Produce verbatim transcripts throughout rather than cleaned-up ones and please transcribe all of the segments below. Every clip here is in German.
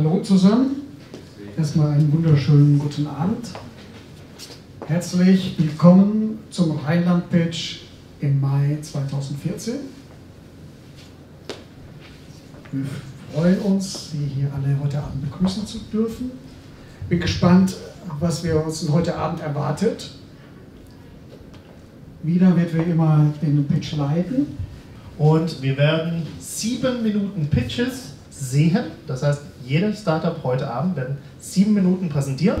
Hallo zusammen, erstmal einen wunderschönen guten Abend. Herzlich willkommen zum Rheinland-Pitch im Mai zweitausendvierzehn. Wir freuen uns, Sie hier alle heute Abend begrüßen zu dürfen. Bin gespannt, was wir uns heute Abend erwartet. Wieder wird wir immer den Pitch leiten. Und wir werden sieben Minuten Pitches sehen. Das heißt, jedes Startup heute Abend werden sieben Minuten präsentieren.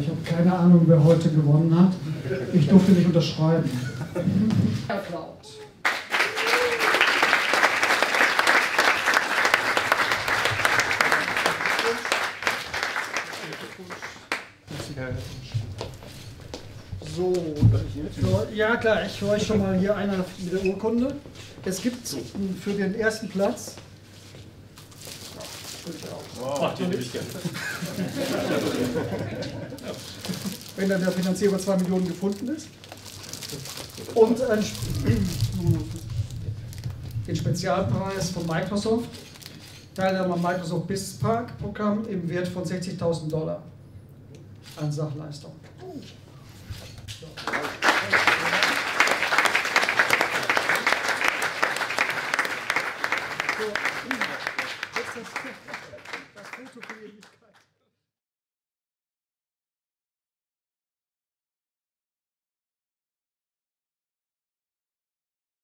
Ich habe keine Ahnung, wer heute gewonnen hat. Ich durfte nicht unterschreiben. Applaus. So, ja klar, ich war schon mal hier einer mit der Urkunde. Es gibt für den ersten Platz. Wow, den ich gerne. Wenn dann der Finanzierer zwei Millionen gefunden ist. Und ein, den Spezialpreis von Microsoft, Teilnahme am Microsoft BizPark Programm im Wert von sechzigtausend Dollar an Sachleistung. So. That's good. That's good to be.